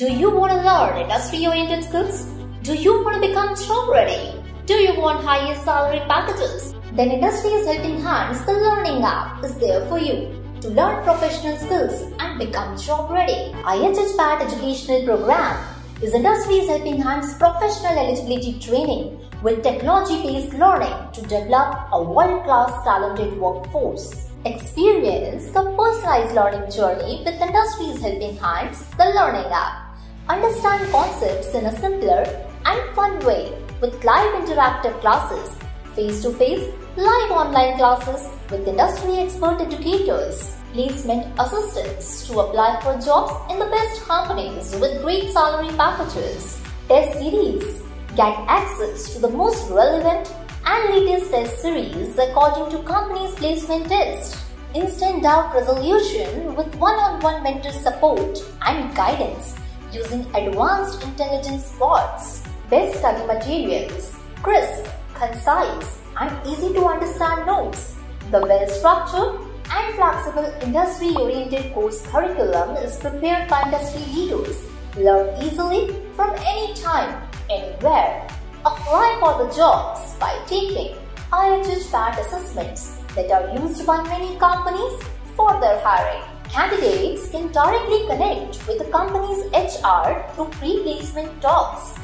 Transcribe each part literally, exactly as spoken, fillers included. Do you want to learn industry-oriented skills? Do you want to become job-ready? Do you want higher salary packages? Then Industries Helping Hands, the learning app, is there for you to learn professional skills and become job-ready. I H H P A D Educational Program is Industries Helping Hands professional eligibility training with technology-based learning to develop a world-class talented workforce. Experience the personalized learning journey with Industries Helping Hands, the learning app. Understand concepts in a simpler and fun way with live interactive classes, face-to-face, live online classes with industry expert educators, placement assistance to apply for jobs in the best companies with great salary packages, test series, get access to the most relevant and latest test series according to company's placement test. Instant doubt resolution with one-on-one mentor support and guidance using advanced intelligence bots. Best study materials, crisp, concise and easy to understand notes. The well-structured and flexible industry-oriented course curriculum is prepared by industry leaders. Learn easily from any time, anywhere. Apply for the jobs by taking I H H P A D assessments that are used by many companies for their hiring. Candidates can directly connect with the company's H R through pre-placement talks,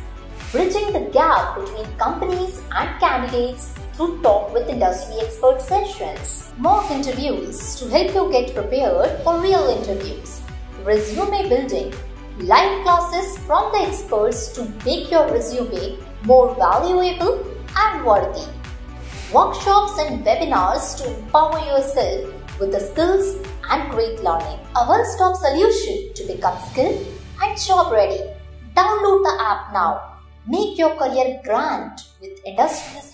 bridging the gap between companies and candidates through talk with industry expert sessions. Mock interviews to help you get prepared for real interviews. Resume building. Live classes from the experts to make your resume more valuable and worthy. Workshops and webinars to empower yourself with the skills and great learning. A one-stop solution to become skilled and job ready. Download the app now. Make your career grand with Industries